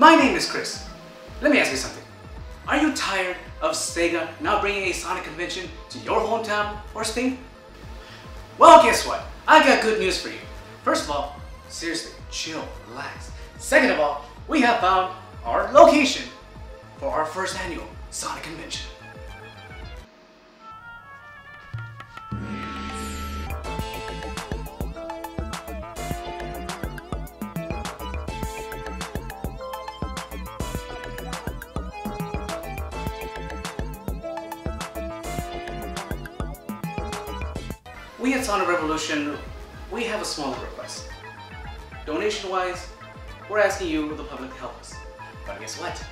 My name is Chris. Let me ask you something. Are you tired of Sega not bringing a Sonic convention to your hometown or state? Well, guess what? I got good news for you. First of all, seriously, chill, relax. Second of all, we have found our location for our first annual Sonic convention. We at Sonic Revolution, we have a smaller request. Donation-wise, we're asking you, the public, to help us. But guess what?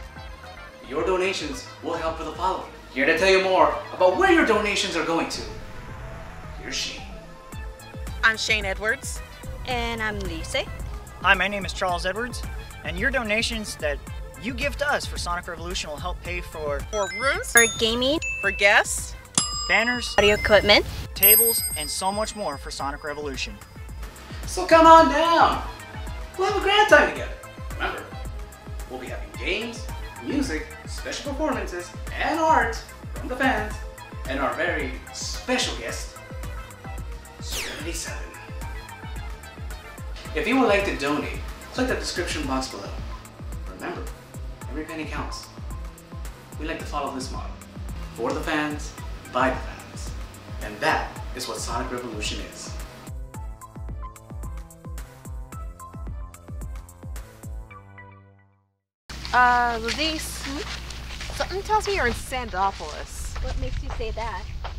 Your donations will help with the following. Here to tell you more about where your donations are going to, here's Shane. I'm Shane Edwards. And I'm Lise. Hi, my name is Charles Edwards. And your donations that you give to us for Sonic Revolution will help pay for rooms, for gaming, for guests, banners, audio equipment, tables, and so much more for Sonic Revolution. So come on down. We'll have a grand time together. Remember, we'll be having games, music, special performances, and art from the fans, and our very special guest, SuperMity7. If you would like to donate, click the description box below. Remember, every penny counts. We like to follow this model. For the fans, by the fans. And that is what Sonic Revolution is. Lise, something tells me you're in Sandopolis. What makes you say that?